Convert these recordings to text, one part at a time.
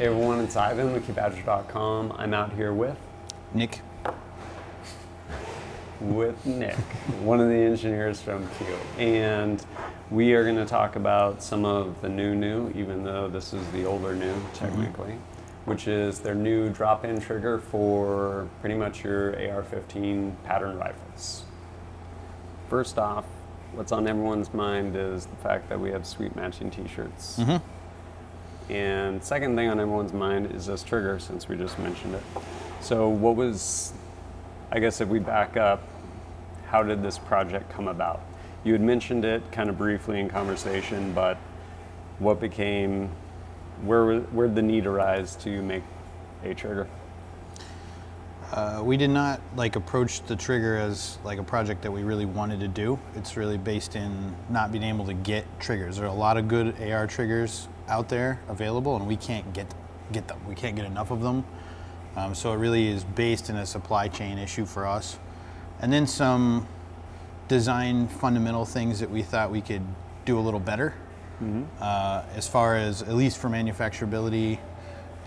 Hey everyone, it's Ivan with kitbadger.com. I'm out here with... Nick. With Nick, one of the engineers from Q. And we are going to talk about some of the new, even though this is the older new, technically, which is their new drop-in trigger for pretty much your AR-15 pattern rifles. First off, what's on everyone's mind is the fact that we have sweet matching t-shirts. And second thing on everyone's mind is this trigger, since we just mentioned it. So what was, I guess if we back up, how did this project come about? You had mentioned it kind of briefly in conversation, but what became, where did the need arise to make a trigger? We did not approach the trigger as a project that we really wanted to do. It's really based in not being able to get triggers. There are a lot of good AR triggers out there available, and we can't get them. We can't get enough of them. So it really is based in a supply chain issue for us. And then some design fundamental things that we thought we could do a little better. As far as, at least for manufacturability,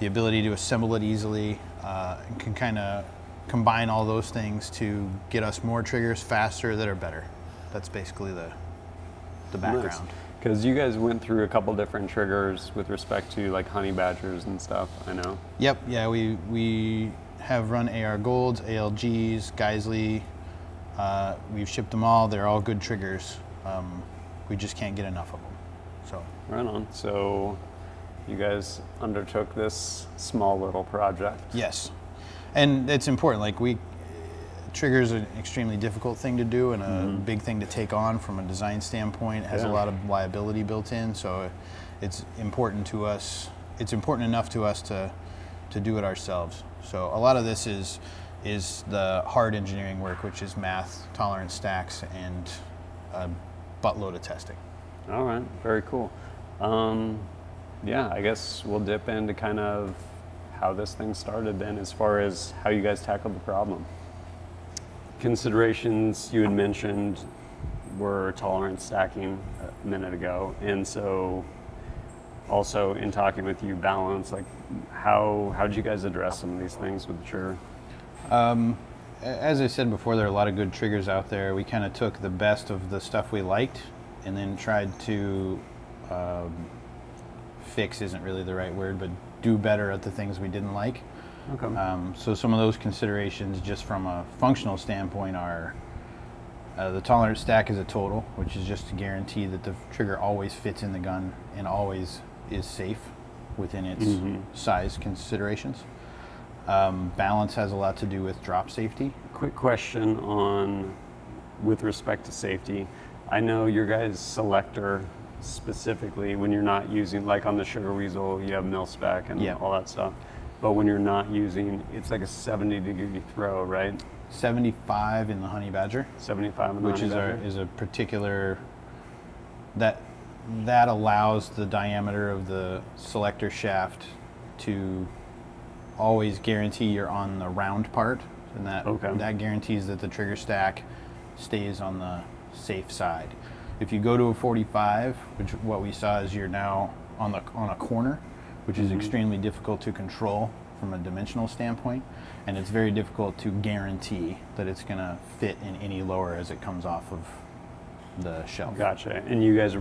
the ability to assemble it easily, and can kind of combine all those things to get us more triggers faster that are better. That's basically the background. Because you guys went through a couple different triggers with respect to honey badgers and stuff, I know. Yep, yeah, we have run AR Golds, ALGs, Geissele. We've shipped them all. They're all good triggers. We just can't get enough of them. So. Right on. So you guys undertook this small little project. Yes, and it's important. Triggers are an extremely difficult thing to do and a big thing to take on from a design standpoint. It has a lot of liability built in, so it's important to us. It's important enough to us to do it ourselves. So a lot of this is the hard engineering work, which is math, tolerance stacks, and a buttload of testing. All right, very cool. Yeah, I guess we'll dip into kind of how this thing started then, as far as how you guys tackled the problem. Considerations you had mentioned were tolerance stacking a minute ago, and so also in talking with you, balance, how did you guys address some of these things with the trigger? As I said before, there are a lot of good triggers out there. We kind of took the best of the stuff we liked and then tried to fix isn't really the right word, but do better at the things we didn't like. Okay. So some of those considerations just from a functional standpoint are the tolerance stack is a total, which is just to guarantee that the trigger always fits in the gun and always is safe within its size considerations. Balance has a lot to do with drop safety. Quick question on with respect to safety. I know your guys' selector specifically, when you're not using, on the Sugar Weasel, you have mil spec and all that stuff. But when you're not using, it's like a 70-degree throw, right? 75 in the Honey Badger. 75 in the Honey Badger. Which is a particular, that allows the diameter of the selector shaft to always guarantee you're on the round part. And that guarantees that the trigger stack stays on the safe side. If you go to a 45, which what we saw is you're now on a corner, which is extremely difficult to control from a dimensional standpoint, and it's very difficult to guarantee that it's going to fit in any lower as it comes off of the shelf. Gotcha. And you guys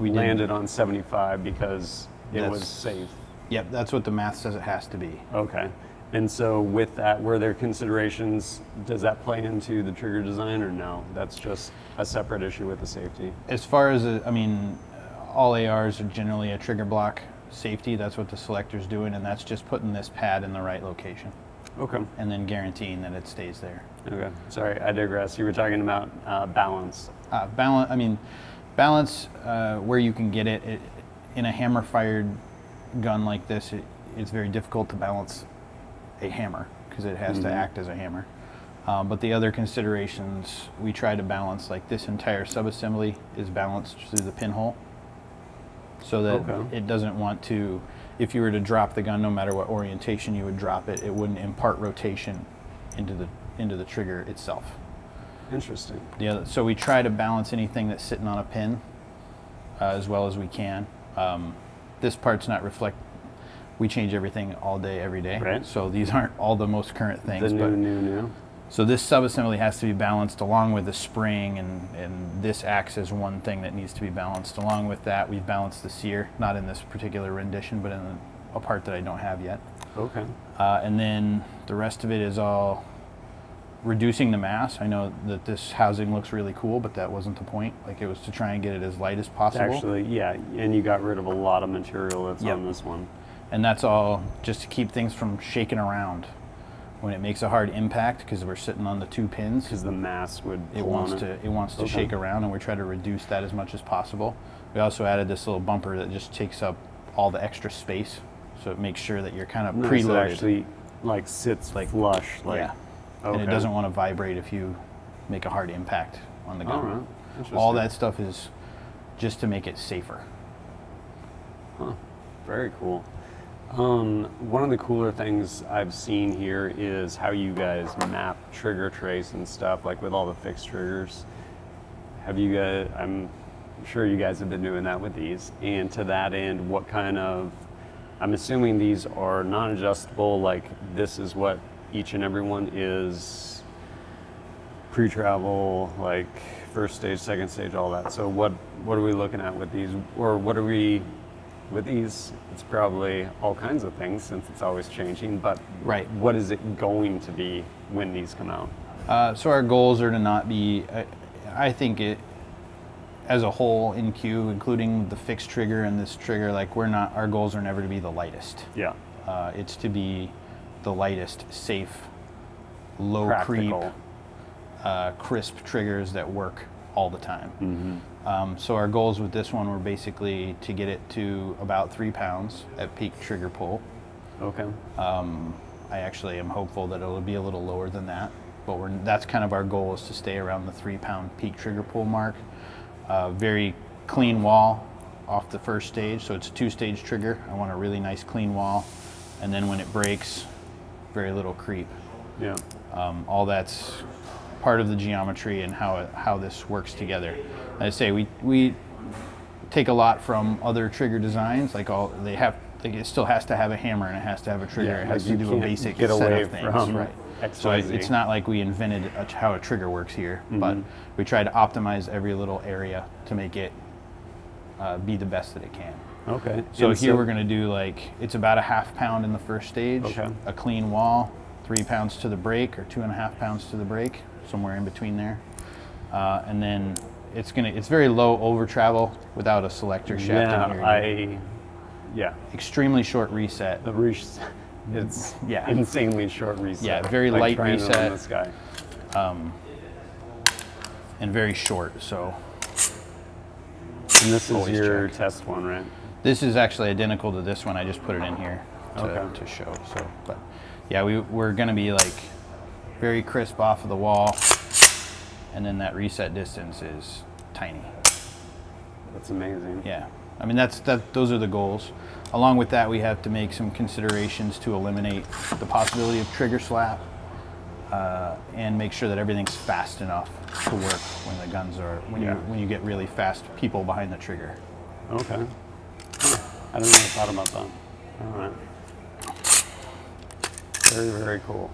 landed on 75 because it was safe. Yep, that's what the math says it has to be. Okay. And so with that, were there considerations, does that play into the trigger design or no? That's just a separate issue with the safety. As far as, I mean, all ARs are generally a trigger block safety. That's what the selector's doing, and that's just putting this pad in the right location. Okay. And then guaranteeing that it stays there. Okay. Sorry, I digress. You were talking about balance. Balance where you can get it. In a hammer-fired gun like this, it's very difficult to balance a hammer because it has to act as a hammer. But the other considerations we try to balance, this entire subassembly is balanced through the pinhole. So that it doesn't want to, if you were to drop the gun, no matter what orientation you would drop it, it wouldn't impart rotation into the trigger itself. Interesting. Yeah, so we try to balance anything that's sitting on a pin as well as we can. This part's not reflect. we change everything all day, every day. Right. So these aren't all the most current things. But new. So this subassembly has to be balanced along with the spring, and this acts as one thing that needs to be balanced. Along with that, we've balanced the sear, not in this particular rendition, but in a part that I don't have yet. Okay. And then the rest of it is all reducing the mass. I know that this housing looks really cool, but that wasn't the point. Like, it was to try and get it as light as possible. Actually, yeah, and you got rid of a lot of material that's on this one. And that's all just to keep things from shaking around when it makes a hard impact, because we're sitting on the two pins. Because the mass would it wants to shake around, and we try to reduce that as much as possible. We also added this little bumper that just takes up all the extra space, so it makes sure that you're kind of preloaded. It actually like sits like flush. Like, yeah. Okay. And it doesn't want to vibrate if you make a hard impact on the gun. Right. All that stuff is just to make it safer. Huh. Very cool. One of the cooler things I've seen here is how you guys map trigger trace and stuff, like with all the fixed triggers. Have you guys, I'm sure you guys have been doing that with these, and to that end, what kind of, I'm assuming these are non-adjustable, like this is what each and every one is, pre-travel, like first stage, second stage, all that. So what are we looking at with these, or what are we, with these, it's probably all kinds of things since it's always changing, but what is it going to be when these come out? So our goals are to not be, I think it, as a whole in Q, including the fixed trigger and this trigger, like we're not, our goals are never to be the lightest. Yeah. It's to be the lightest, safe, low creep, crisp triggers that work all the time. Mm-hmm. So our goals with this one were basically to get it to about 3 pounds at peak trigger pull. Okay. I actually am hopeful that it'll be a little lower than that, but we're, that's kind of our goal, is to stay around the 3 pound peak trigger pull mark. Very clean wall off the first stage, so it's a 2-stage trigger. I want a really nice clean wall, and then when it breaks, very little creep. Yeah. All that's part of the geometry and how this works together. I say we take a lot from other trigger designs. Like all they have, like it still has to have a hammer and it has to have a trigger. Yeah, it has to do a basic set of things, right? So it's not like we invented how a trigger works here, but we try to optimize every little area to make it be the best that it can. Okay. So and here we're gonna do like it's about a half pound in the first stage, a clean wall, 3 pounds to the break or 2.5 pounds to the break, somewhere in between there, and then it's very low over travel without a selector shaft. Yeah, extremely short reset. The reset, it's insanely short reset. Yeah, very light reset. This guy, and very short. So, and this is your test one, right? This is actually identical to this one. I just put it in here to show. So, but yeah, we're gonna be like very crisp off of the wall, and then that reset distance is tiny. That's amazing. Yeah, I mean those are the goals. Along with that, we have to make some considerations to eliminate the possibility of trigger slap, and make sure that everything's fast enough to work when the guns are when you get really fast people behind the trigger. Okay. I don't know if I thought about that. All right. Very, very cool.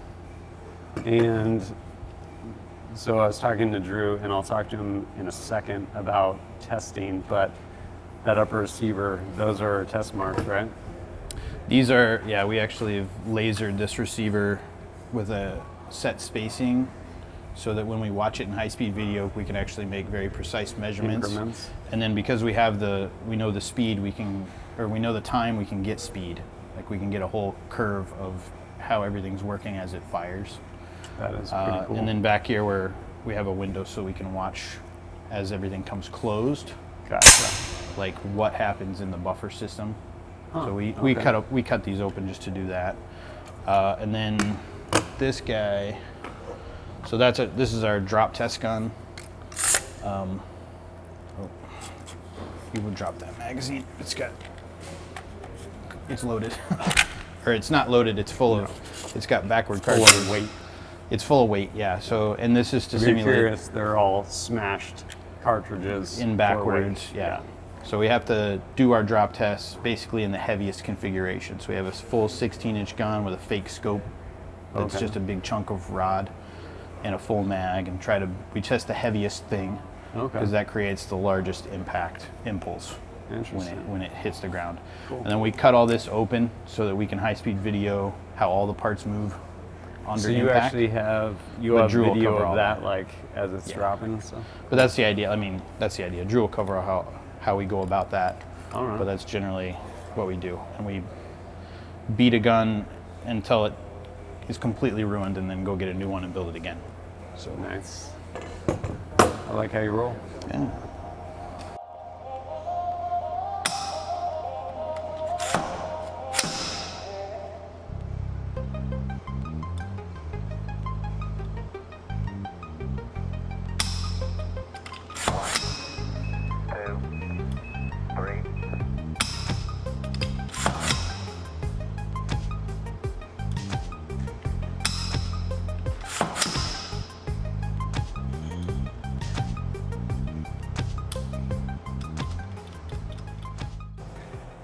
And so I was talking to Drew, and I'll talk to him in a second about testing, but that upper receiver, those are test marks, right? These are, yeah, we actually have lasered this receiver with a set spacing so that when we watch it in high-speed video, we can actually make very precise measurements. Increments. And then because we have the, we know the speed we can, or we know the time we can get speed. Like we can get a whole curve of how everything's working as it fires. That is pretty cool. And then back here where we have a window so we can watch as everything comes closed. Gotcha. Like what happens in the buffer system. Huh, so we cut these open just to do that. And then this guy, so that's this is our drop test gun. You would drop that magazine. It's loaded. Or it's not loaded, it's full of, it's got backward cartridges. Full of weight. It's full of weight, yeah. So, and this is to simulate. If you're curious, they're all smashed cartridges. In backwards, yeah. So we have to do our drop tests basically in the heaviest configuration. So we have a full 16-inch gun with a fake scope. That's okay. Just a big chunk of rod and a full mag, and we test the heaviest thing because that creates the largest impact impulse when it hits the ground. Cool. And then we cut all this open so that we can high-speed video how all the parts move under impact. So you actually have video of that like as it's dropping and stuff? But that's the idea. I mean, that's the idea. Drew will cover how we go about that. All right. But that's generally what we do. And we beat a gun until it is completely ruined and then go get a new one and build it again. So nice. I like how you roll. Yeah.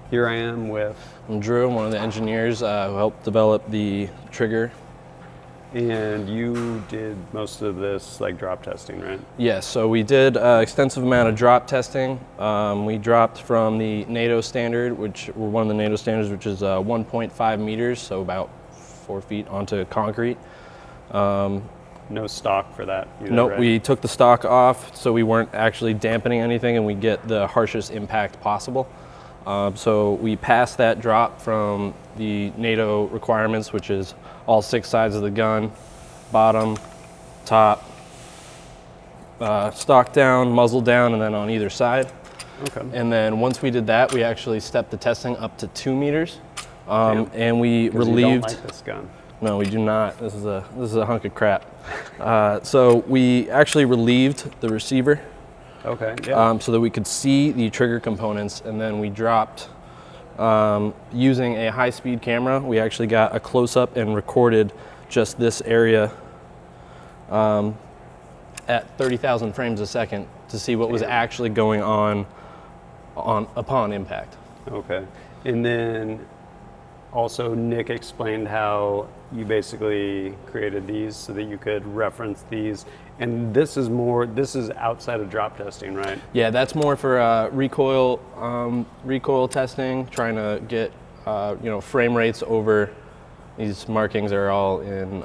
Here I am with... I'm Drew, I'm one of the engineers who helped develop the trigger. And you did most of this like drop testing, right? Yes, yeah, so we did an extensive amount of drop testing. We dropped from the NATO standard, which is 1.5 meters, so about 4 feet onto concrete. No stock for that? Either, nope, right? We took the stock off, so we weren't actually dampening anything and we get the harshest impact possible. So we passed that drop from the NATO requirements, which is all 6 sides of the gun, bottom, top, stock down, muzzle down, and then on either side. Okay. And then once we did that, we actually stepped the testing up to 2 meters, and we relieved. You don't like this gun. No, we do not. This is a hunk of crap. So we actually relieved the receiver. Okay. Yeah. So that we could see the trigger components, and then we dropped using a high-speed camera. We actually got a close-up and recorded just this area at 30,000 frames a second to see what was actually going on upon impact. Okay. And then also Nick explained how you basically created these so that you could reference these. And this is outside of drop testing, right? Yeah, that's more for recoil testing, trying to get frame rates over. These markings are all in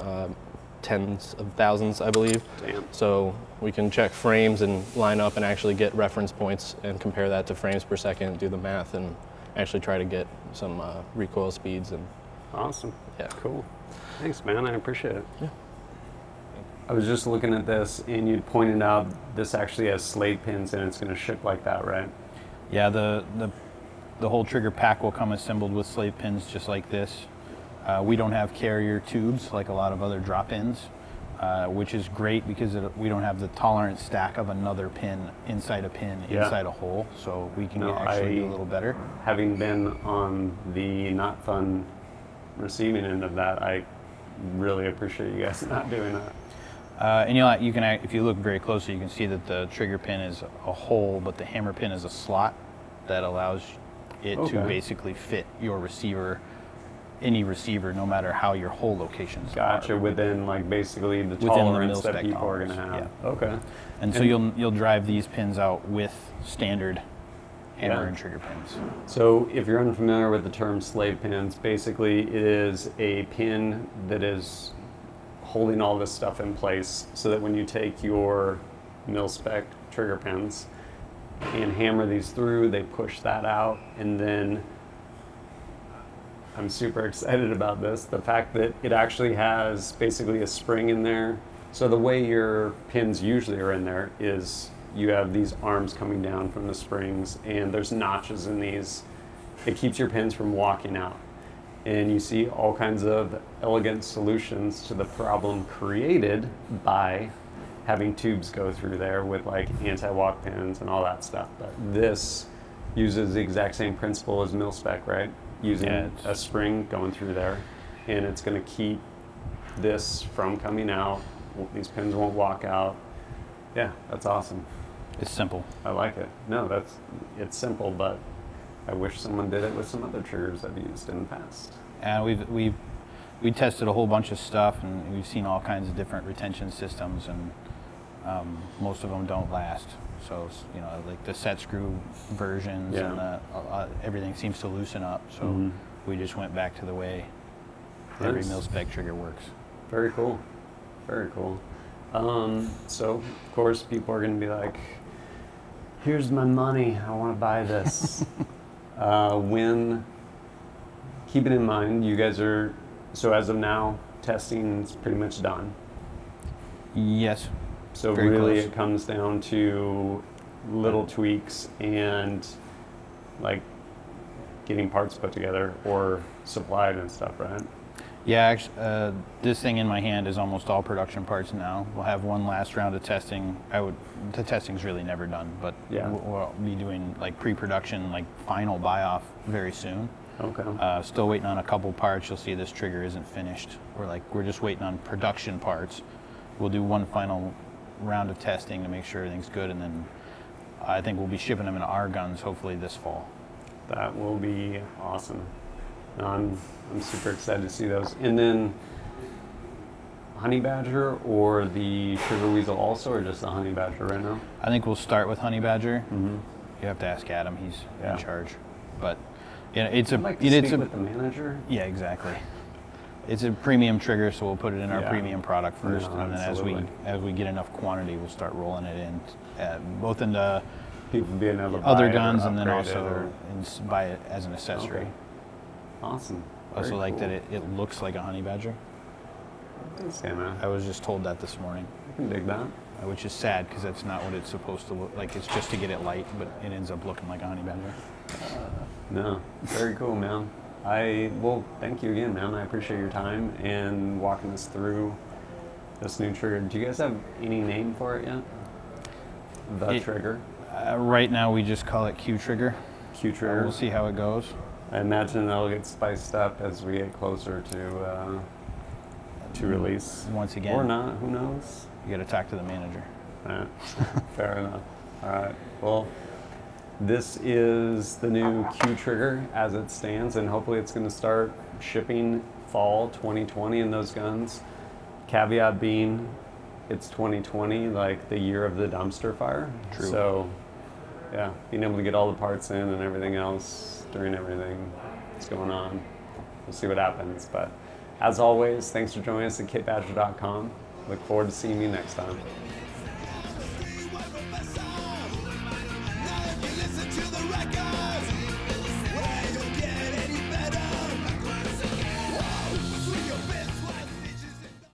tens of thousands, I believe. Damn. So we can check frames and line up and actually get reference points and compare that to frames per second, do the math, and actually try to get some recoil speeds. And awesome. Yeah. Cool. Thanks, man. I appreciate it. Yeah. I was just looking at this, and you pointed out this actually has slate pins, and it's going to ship like that, right? Yeah, the whole trigger pack will come assembled with slate pins just like this. We don't have carrier tubes like a lot of other drop-ins, which is great because we don't have the tolerance stack of another pin inside a pin inside a hole, so we can actually do a little better. Having been on the not fun receiving end of that, I really appreciate you guys not doing that. And you can, if you look very closely, you can see that the trigger pin is a hole, but the hammer pin is a slot that allows it to basically fit your receiver, any receiver, no matter how your hole locations are. Within like basically the tolerance that people are going to have. Yeah. Okay. And so you'll drive these pins out with standard hammer and trigger pins. So if you're unfamiliar with the term slate pins, basically it is a pin that is holding all this stuff in place so that when you take your mil-spec trigger pins and hammer these through, they push that out. And then I'm super excited about this, the fact that it actually has basically a spring in there. So the way your pins usually are in there is you have these arms coming down from the springs and there's notches in these. It keeps your pins from walking out. And you see all kinds of elegant solutions to the problem created by having tubes go through there with like anti-walk pins and all that stuff. But this uses the exact same principle as mil-spec, right? Using a spring going through there, and it's going to keep this from coming out. These pins won't walk out. Yeah, that's awesome. It's simple. I like it. No, that's, it's simple, but I wish someone did it with some other triggers I've used in the past. And we tested a whole bunch of stuff, and we've seen all kinds of different retention systems, and most of them don't last. So, you know, like the set screw versions, yeah, and the, everything seems to loosen up. So we just went back to the way every mil-spec trigger works. Very cool. Very cool. So, of course, people are going to be like, here's my money, I want to buy this. When, keeping in mind, you guys are, so as of now, testing is pretty much done. Yes. So really it comes down to little tweaks and like getting parts put together or supplied and stuff, right? Yeah, actually, this thing in my hand is almost all production parts now. We'll have one last round of testing. The testing's really never done, but yeah, we'll be doing like pre-production, like final buy-off very soon. Okay. Still waiting on a couple parts. You'll see this trigger isn't finished. We're just waiting on production parts. We'll do one final round of testing to make sure everything's good, and then I think we'll be shipping them in our guns hopefully this fall. That will be awesome. I'm super excited to see those. And then Honey Badger or the Sugar Weasel also, or just the Honey Badger right now? I think we'll start with Honey Badger. You have to ask Adam, he's in charge. But you know, it's I'd like to speak with the manager. Yeah, exactly. It's a premium trigger, so we'll put it in our premium product first, and then as we get enough quantity, we'll start rolling it in, both into other guns, and then also buy it as an accessory. Okay. Awesome. Also like that it looks like a honey badger. Okay, man. I was just told that this morning. I can dig that. Which is sad, because that's not what it's supposed to look like. It's just to get it light, but it ends up looking like a honey badger. No, very cool, man. Well, thank you again, man. I appreciate your time and walking us through this new trigger. Do you guys have any name for it yet? The trigger? Right now we just call it Q trigger. Q trigger. We'll see how it goes. I imagine that'll get spiced up as we get closer to release. Once again. Or not, who knows? You gotta talk to the manager. All right. Fair enough. All right, well. This is the new Q trigger as it stands, and hopefully it's going to start shipping fall 2020 in those guns. Caveat being, it's 2020, like the year of the dumpster fire. True. So, yeah, being able to get all the parts in and everything else during everything that's going on. We'll see what happens. But as always, thanks for joining us at kitbadger.com. Look forward to seeing you next time.